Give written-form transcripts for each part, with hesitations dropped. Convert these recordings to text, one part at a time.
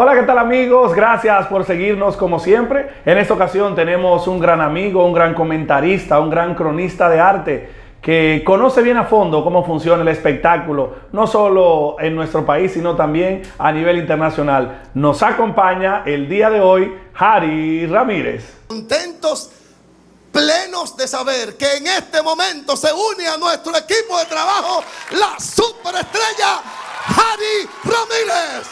Hola, ¿qué tal amigos? Gracias por seguirnos como siempre. En esta ocasión tenemos un gran amigo, un gran comentarista, un gran cronista de arte que conoce bien a fondo cómo funciona el espectáculo, no solo en nuestro país, sino también a nivel internacional. Nos acompaña el día de hoy Harry Ramírez. Contentos, plenos de saber que en este momento se une a nuestro equipo de trabajo la superestrella Harry Ramírez.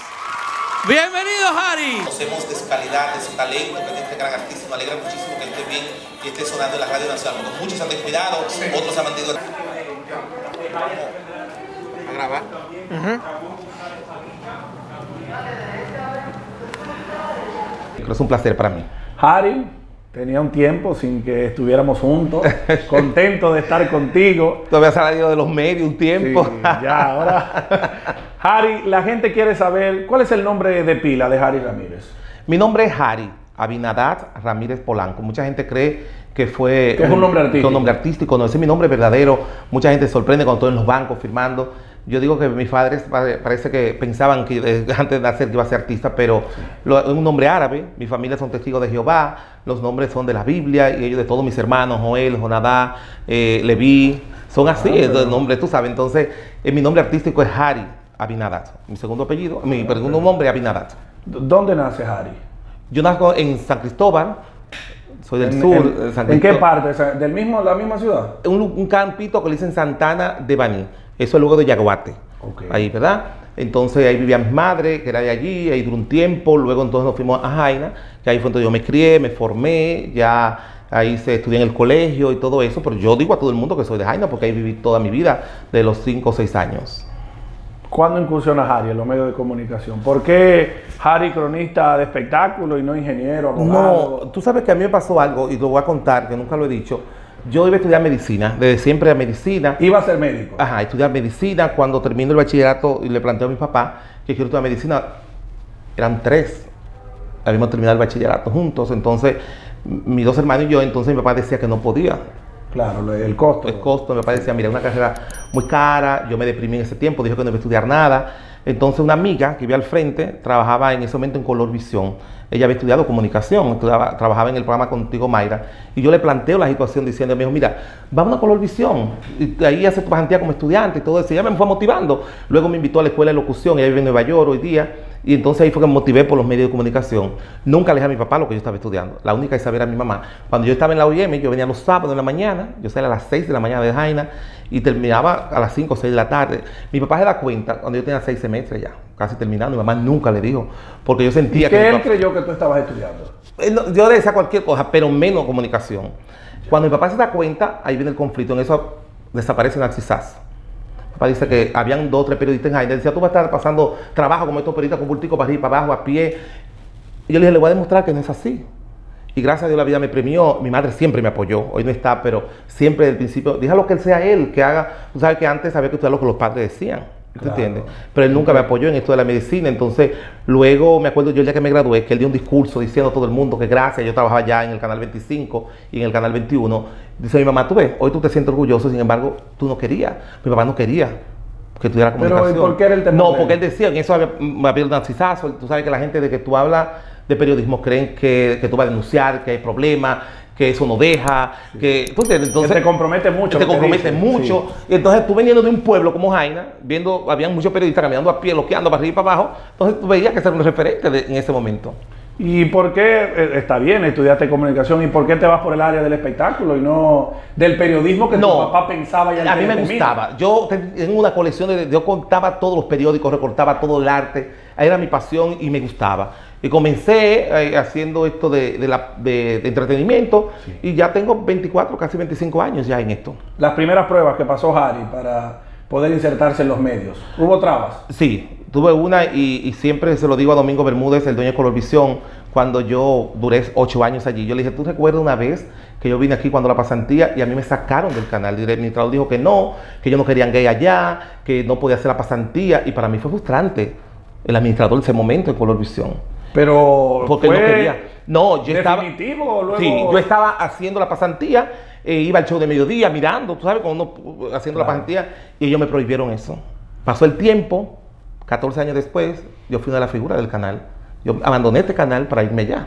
Bienvenido, Harry. Conocemos de su calidad, de su talento, de este gran artista. Me alegra muchísimo que esté bien y esté sonando en la radio nacional. Muchos han descuidado, otros se han mantenido. ¿A grabar? Es un placer para mí. Harry, tenía un tiempo sin que estuviéramos juntos. Contento de estar contigo. Tú habías salido de los medios un tiempo. Sí, ya, ahora... Harry, la gente quiere saber, ¿cuál es el nombre de pila de Harry Ramírez? Mi nombre es Harry Abinadab Ramírez Polanco. Mucha gente cree que fue... que es un nombre artístico. Un nombre artístico, no, ese es mi nombre verdadero. Mucha gente se sorprende cuando estoy en los bancos firmando. Yo digo que mis padres parece que pensaban que antes de nacer que iba a ser artista, pero es un nombre árabe. Mi familia son testigos de Jehová, los nombres son de la Biblia, y ellos de todos mis hermanos, Joel, Jonadá, Leví, son así, los nombres, tú sabes. Entonces, mi nombre artístico es Harry Abinadab. Mi segundo apellido, mi segundo nombre es Abinadab. ¿Dónde nace Harry? Yo nazco en San Cristóbal, soy del sur. ¿En qué parte? ¿Del mismo, la misma ciudad? Un campito que le dicen Santana de Baní. Eso es luego de Yaguate. Okay. Ahí, ¿verdad? Entonces ahí vivía mi madre, que era de allí, ahí duró un tiempo, luego entonces nos fuimos a Haina, que ahí fue donde yo me crié, me formé, ya... Ahí se estudié en el colegio y todo eso, pero yo digo a todo el mundo que soy de Haina porque ahí viví toda mi vida, de los 5 o 6 años. ¿Cuándo incursiona Harry en los medios de comunicación? ¿Por qué Harry cronista de espectáculo y no ingeniero? Abogado? No, tú sabes que a mí me pasó algo y lo voy a contar, que nunca lo he dicho. Yo iba a estudiar medicina, desde siempre a medicina. Iba a ser médico. Ajá, estudiar medicina. Cuando termino el bachillerato y le planteo a mi papá que quiero estudiar medicina, eran 3. Habíamos terminado el bachillerato juntos, entonces mis 2 hermanos y yo, entonces mi papá decía que no podía. Claro, el costo. El costo, mi papá decía, mira, una carrera muy cara, yo me deprimí en ese tiempo, dijo que no iba a estudiar nada. Entonces una amiga que vivía al frente, trabajaba en ese momento en Colorvisión. Ella había estudiado comunicación, trabajaba en el programa Contigo Mayra. Y yo le planteo la situación diciendo, me dijo, mira, vamos a Colorvisión. Y ahí hace tu pasantía como estudiante y todo eso. Y ella me fue motivando. Luego me invitó a la escuela de locución, ella vive en Nueva York hoy día. Y entonces ahí fue que me motivé por los medios de comunicación. Nunca le dije a mi papá lo que yo estaba estudiando. La única que sabía era mi mamá. Cuando yo estaba en la OIM, yo venía los sábados en la mañana. Yo salía a las 6 de la mañana de Haina y terminaba a las 5 o 6 de la tarde. Mi papá se da cuenta cuando yo tenía 6 semestres ya, casi terminando. Mi mamá nunca le dijo, porque yo sentía que... él creyó que tú estabas estudiando. Yo le decía cualquier cosa, pero menos comunicación. Cuando mi papá se da cuenta, ahí viene el conflicto. En eso desaparece Narcisaz. Papá dice que habían 2 o 3 periodistas en Haina. Decía, tú vas a estar pasando trabajo como estos periodistas con bultico para arriba, para abajo, a pie. Y yo le dije, le voy a demostrar que no es así. Y gracias a Dios la vida me premió. Mi madre siempre me apoyó. Hoy no está, pero siempre desde el principio, déjalo que él sea él, que haga. Tú sabes que antes había que estudiar lo que los padres decían. ¿Tú claro. entiendes? Pero él nunca me apoyó en esto de la medicina. Entonces, luego me acuerdo yo el día que me gradué, que él dio un discurso diciendo a todo el mundo que gracias. Yo trabajaba ya en el canal 25 y en el canal 21. Dice mi mamá, tú ves, hoy tú te sientes orgulloso, sin embargo, tú no querías. Mi papá no quería que tuviera comunicación. Pero, ¿por qué era el tema? No, porque él decía, en eso me había un narcisazo. Tú sabes que la gente de que tú hablas de periodismo creen que tú vas a denunciar, que hay problemas, que eso no deja, sí. que entonces te compromete mucho. Te compromete mucho. Sí. Y entonces tú viniendo de un pueblo como Haina, viendo, habían muchos periodistas caminando a pie, loqueando para arriba y para abajo, entonces tú veías que ser un referente en ese momento. ¿Y por qué, está bien, estudiaste comunicación, y por qué te vas por el área del espectáculo y no del periodismo que tu papá pensaba? Ya a mí me gustaba. Yo tengo una colección, yo contaba todos los periódicos, recortaba todo el arte, era mi pasión y me gustaba. Y comencé haciendo esto de entretenimiento, sí. Y ya tengo 24, casi 25 años ya en esto. Las primeras pruebas que pasó Harry para poder insertarse en los medios, ¿hubo trabas? Sí. Tuve una y siempre se lo digo a Domingo Bermúdez, el dueño de Colorvisión, cuando yo duré 8 años allí. Yo le dije, ¿tú recuerdas una vez que yo vine aquí cuando la pasantía y a mí me sacaron del canal? El administrador dijo que ellos no querían gay allá, que no podía hacer la pasantía, y para mí fue frustrante el administrador en ese momento de Colorvisión. Pero porque fue él no quería. No, yo estaba... ¿Definitivo? Luego... Sí, yo estaba haciendo la pasantía, iba al show de mediodía mirando, tú sabes, cuando uno haciendo claro. la pasantía, y ellos me prohibieron eso. Pasó el tiempo... 14 años después, yo fui una de las figuras del canal. Yo abandoné este canal para irme ya,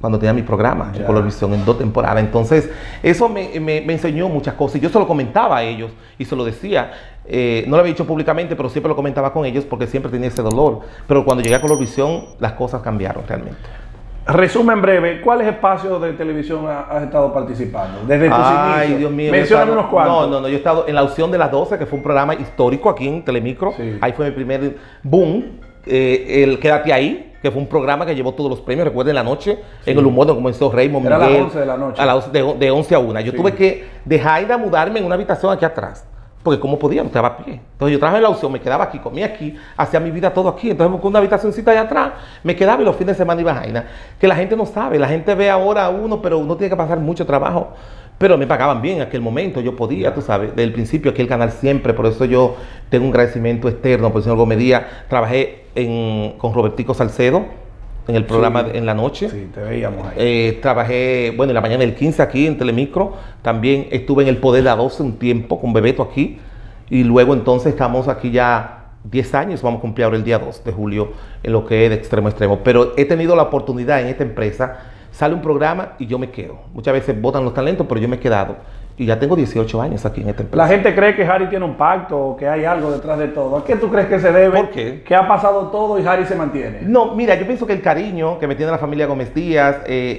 cuando tenía mi programa en Colorvisión en 2 temporadas. Entonces, eso me enseñó muchas cosas. Y yo se lo comentaba a ellos y se lo decía. No lo había dicho públicamente, pero siempre lo comentaba con ellos porque siempre tenía ese dolor. Pero cuando llegué a Colorvisión, las cosas cambiaron realmente. Resumen breve, ¿cuáles espacios de televisión has estado participando? Desde tus inicios. Dios mío. Mencioname unos cuantos. No, yo he estado en La Opción de las 12, que fue un programa histórico aquí en Telemicro. Sí. Ahí fue mi primer boom. El Quédate Ahí, que fue un programa que llevó todos los premios, recuerden, la noche, sí, en el humor, donde comenzó Raymond Miguel. Era a las 11 de la noche. A las de 11 a 1. Yo tuve que dejar de mudarme en una habitación aquí atrás, porque como podía, no estaba a pie. Entonces yo trabajaba en La Opción, me quedaba aquí, comía aquí, hacía mi vida todo aquí. Entonces busqué una habitacioncita allá atrás, me quedaba y los fines de semana iba a Haina. Que la gente no sabe, la gente ve ahora a uno, pero uno tiene que pasar mucho trabajo. Pero me pagaban bien en aquel momento, yo podía, tú sabes, desde el principio aquí el canal siempre, por eso yo tengo un agradecimiento externo por el señor Gómez Díaz. Trabajé con Robertico Salcedo en el programa en la noche. Sí, te veíamos ahí. Trabajé, bueno, en la mañana del 15 aquí en Telemicro, también estuve en El Poder de la 12 un tiempo con Bebeto aquí, y luego entonces estamos aquí ya 10 años, vamos a cumplir ahora el día 2 de julio en lo que es de extremo a extremo, pero he tenido la oportunidad en esta empresa. Sale un programa y yo me quedo. Muchas veces votan los talentos, pero yo me he quedado. Y ya tengo 18 años aquí en esta empresa. La gente cree que Harry tiene un pacto o que hay algo detrás de todo. ¿A qué tú crees que se debe? ¿Por qué? Que ha pasado todo y Harry se mantiene. No, mira, yo pienso que el cariño que me tiene la familia Gómez Díaz,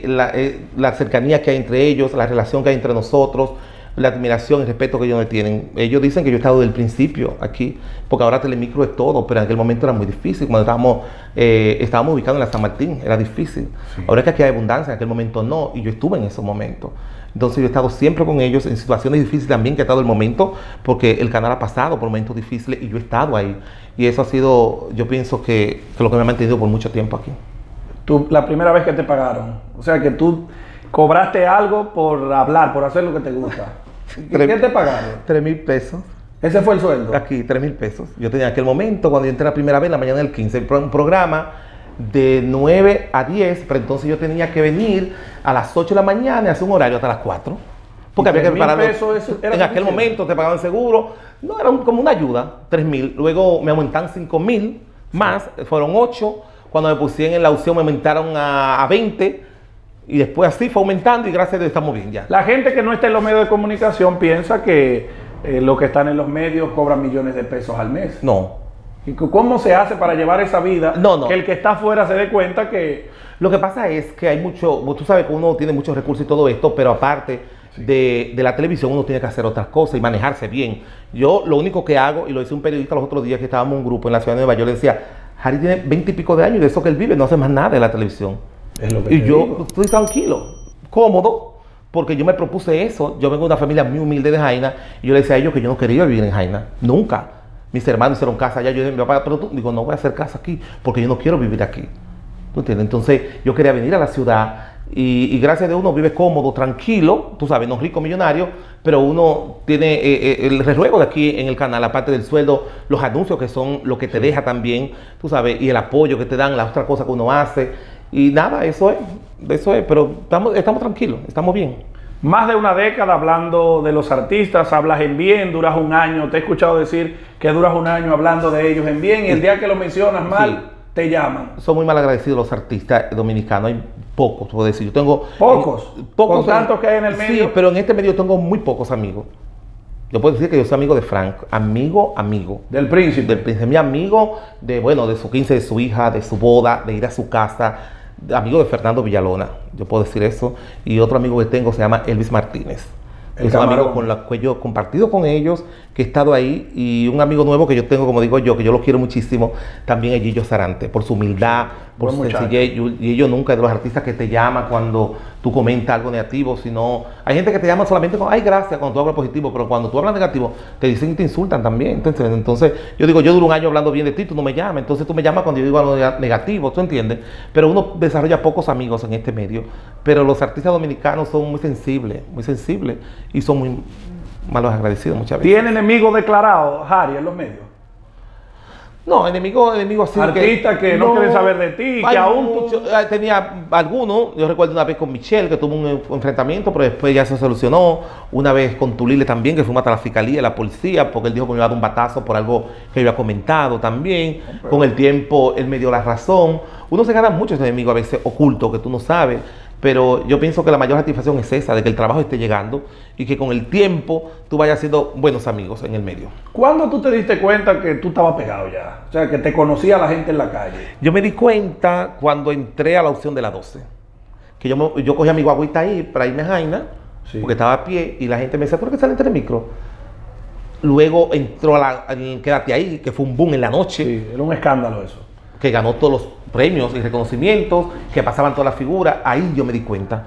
la cercanía que hay entre ellos, la relación que hay entre nosotros, la admiración, el respeto que ellos me tienen. Ellos dicen que yo he estado desde el principio aquí, porque ahora Telemicro es todo, pero en aquel momento era muy difícil. Cuando estábamos ubicados en la San Martín, era difícil. Sí. Ahora es que aquí hay abundancia, en aquel momento no, y yo estuve en esos momentos. Entonces yo he estado siempre con ellos, en situaciones difíciles también, que ha estado el momento, porque el canal ha pasado por momentos difíciles y yo he estado ahí. Y eso ha sido, yo pienso que lo que me ha mantenido por mucho tiempo aquí. Tú, la primera vez que te pagaron, o sea que tú cobraste algo por hablar, por hacer lo que te gusta. ¿Qué te pagaron? 3.000 pesos. ¿Ese fue el sueldo? Aquí, 3.000 pesos. Yo tenía en aquel momento, cuando yo entré la primera vez, en la mañana del 15, un programa de 9 a 10, pero entonces yo tenía que venir a las 8 de la mañana y hacer un horario hasta las 4. Porque había que preparar. En aquel momento te pagaban seguro. No, era como una ayuda, 3.000. Luego me aumentaron 5.000 más, fueron 8. Cuando me pusieron en La Opción me aumentaron a 20. Y después así fue aumentando y gracias a Dios estamos bien ya. La gente que no está en los medios de comunicación piensa que los que están en los medios cobran millones de pesos al mes. No. ¿Y cómo se hace para llevar esa vida? No. Que el que está afuera se dé cuenta que... Lo que pasa es que hay mucho... Tú sabes que uno tiene muchos recursos y todo esto, pero aparte de la televisión uno tiene que hacer otras cosas y manejarse bien. Yo lo único que hago, y lo hice un periodista los otros días que estábamos en un grupo en la ciudad de Nueva York, le decía, Harry tiene 20 y pico de años y de eso que él vive no hace más nada de la televisión. Y yo estoy tranquilo, cómodo, porque yo me propuse eso. Yo vengo de una familia muy humilde de Haina y yo le decía a ellos que yo no quería vivir en Haina, nunca. Mis hermanos hicieron casa allá, yo dije, mi papá, pero tú, digo, no voy a hacer casa aquí, porque yo no quiero vivir aquí. ¿Tú entiendes? Entonces yo quería venir a la ciudad y gracias a Dios uno vive cómodo, tranquilo, tú sabes, no rico, millonario, pero uno tiene el resuelvo de aquí en el canal, aparte del sueldo, los anuncios que son lo que te deja también, tú sabes, y el apoyo que te dan, las otras cosas que uno hace. Y nada, eso es, pero estamos tranquilos, estamos bien. Más de una década hablando de los artistas, hablas en bien, duras un año, te he escuchado decir que duras un año hablando de ellos en bien y el día que lo mencionas mal, te llaman. Son muy mal agradecidos los artistas dominicanos, hay pocos, puedo decir, yo tengo... ¿Pocos? Pocos. Con tantos que hay en el medio. Sí, pero en este medio tengo muy pocos amigos. Yo puedo decir que yo soy amigo de Frank, amigo. Del príncipe. Del príncipe, mi amigo de, bueno, de su 15, de su hija, de su boda, de ir a su casa... Amigo de Fernando Villalona, yo puedo decir eso. Y otro amigo que tengo se llama Elvis Martínez. Es un amigo con los que yo he compartido con ellos, que he estado ahí. Y un amigo nuevo que yo tengo, como digo yo, que yo lo quiero muchísimo, también es Gillo Sarante, por su humildad, por su sencillez. Y yo nunca, de los artistas que te llaman cuando tú comentas algo negativo, sino hay gente que te llama solamente con, ay, gracias, cuando tú hablas positivo, pero cuando tú hablas negativo, te dicen y te insultan también. Entonces, yo digo, yo duro un año hablando bien de ti, tú no me llamas, entonces tú me llamas cuando yo digo algo negativo, ¿tú entiendes? Pero uno desarrolla pocos amigos en este medio, pero los artistas dominicanos son muy sensibles, y son muy malos agradecidos muchas veces. ¿Tiene enemigo declarado, Harry, en los medios? No, enemigos así. Artistas que no quieren saber de ti, que aún... Tenía algunos, yo recuerdo una vez con Michelle que tuvo un enfrentamiento, pero después ya se solucionó. Una vez con Tulile también, que fuimos hasta la fiscalía, la policía, porque él dijo que me iba a dar un batazo por algo que yo había comentado también. Pero... con el tiempo él me dio la razón. Uno se gana muchos enemigos a veces ocultos que tú no sabes. Pero yo pienso que la mayor satisfacción es esa, de que el trabajo esté llegando y que con el tiempo tú vayas siendo buenos amigos en el medio. ¿Cuándo tú te diste cuenta que tú estabas pegado ya? O sea, que te conocía la gente en la calle. Yo me di cuenta cuando entré a la opción de las 12. Que yo cogía mi guaguita ahí para irme a Haina, sí, porque estaba a pie, y la gente me decía, ¿por qué sale en Telemicro? Luego entró a Quédate Ahí, que fue un boom en la noche. Sí, era un escándalo eso. Que ganó todos los premios y reconocimientos, que pasaban todas las figuras. Ahí yo me di cuenta.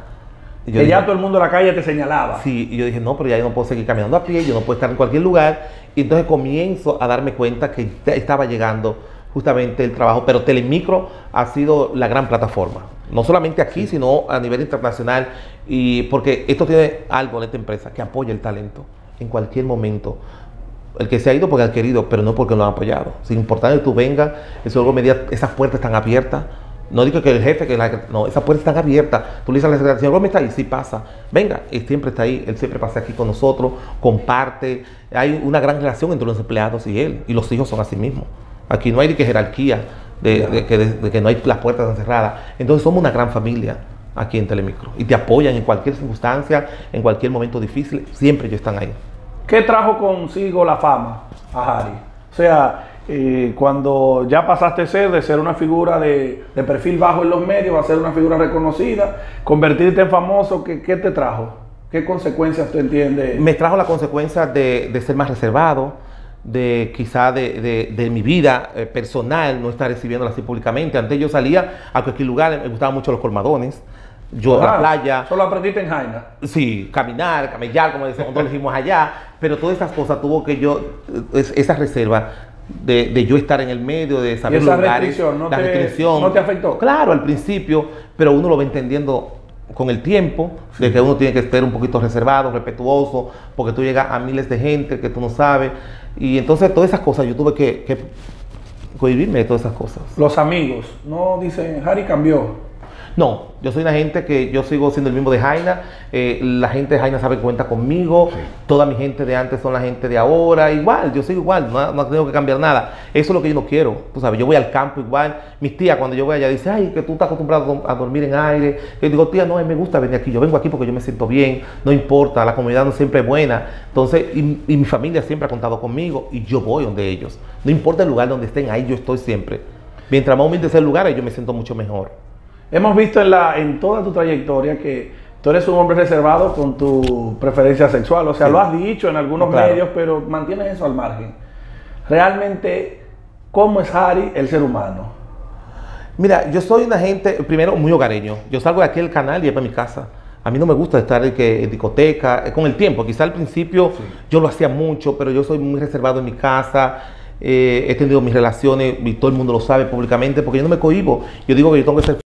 Y yo que dije, ya todo el mundo en la calle te señalaba. Sí, y yo dije, no, pero ya yo no puedo seguir caminando a pie, yo no puedo estar en cualquier lugar. Y entonces comienzo a darme cuenta que estaba llegando justamente el trabajo. Pero Telemicro ha sido la gran plataforma. No solamente aquí, sí, sino a nivel internacional. Y porque esto tiene algo en esta empresa, que apoya el talento en cualquier momento. El que se ha ido porque ha querido, pero no porque lo han apoyado. Sin importar que tú vengas, eso luego me diga, esas puertas están abiertas. No digo que el jefe, no, esas puertas están abiertas. Tú le dices a la secretaria, señor Gómez está ahí, sí pasa. Venga, él siempre está ahí, él siempre pasa aquí con nosotros, comparte. Hay una gran relación entre los empleados y él, y los hijos son así mismos. Aquí no hay jerarquía, de que no hay las puertas cerradas. Entonces somos una gran familia aquí en Telemicro. Y te apoyan en cualquier circunstancia, en cualquier momento difícil, siempre ellos están ahí. ¿Qué trajo consigo la fama a Harry? O sea, cuando ya pasaste de ser una figura de perfil bajo en los medios a ser una figura reconocida, convertirte en famoso, ¿qué te trajo? ¿Qué consecuencias tú entiendes? Me trajo la consecuencia de ser más reservado, de quizá de mi vida personal, no estar recibiéndola así públicamente. Antes yo salía a cualquier lugar, me gustaban mucho los colmadones. Yo a la playa. Solo aprendiste en Haina. Sí, caminar, camellar, como decíamos, nosotros dijimos allá. Pero todas esas cosas tuvo que yo, esa reserva de yo estar en el medio, de saber los lugares. La restricción no te afectó. Claro, al principio, pero uno lo va entendiendo con el tiempo, sí, de que uno tiene que estar un poquito reservado, respetuoso, porque tú llegas a miles de gente que tú no sabes. Y entonces todas esas cosas yo tuve que cohibirme de todas esas cosas. Los amigos, no dicen, Harry cambió. No, yo soy una gente que yo sigo siendo el mismo de Haina. La gente de Haina sabe que cuenta conmigo. Sí. Toda mi gente de antes son la gente de ahora. Igual, yo sigo igual, no tengo que cambiar nada. Eso es lo que yo no quiero. Tú sabes, yo voy al campo igual. Mis tías, cuando yo voy allá, dicen, ay, que tú estás acostumbrado a dormir en aire. Yo digo, tía, no, me gusta venir aquí. Yo vengo aquí porque yo me siento bien. No importa, la comunidad no siempre es buena. Entonces, y mi familia siempre ha contado conmigo y yo voy donde ellos. No importa el lugar donde estén, ahí yo estoy siempre. Mientras más humilde sea el lugar, yo me siento mucho mejor. Hemos visto en toda tu trayectoria que tú eres un hombre reservado con tu preferencia sexual. O sea, sí, lo has dicho en algunos medios, pero mantienes eso al margen. Realmente, ¿cómo es Harry el ser humano? Mira, yo soy una gente, primero, muy hogareño. Yo salgo de aquí del canal y voy para mi casa. A mí no me gusta estar en discoteca. Con el tiempo, quizá al principio sí, yo lo hacía mucho, pero yo soy muy reservado en mi casa. He tenido mis relaciones y todo el mundo lo sabe públicamente porque yo no me cohibo. Yo digo que yo tengo que ser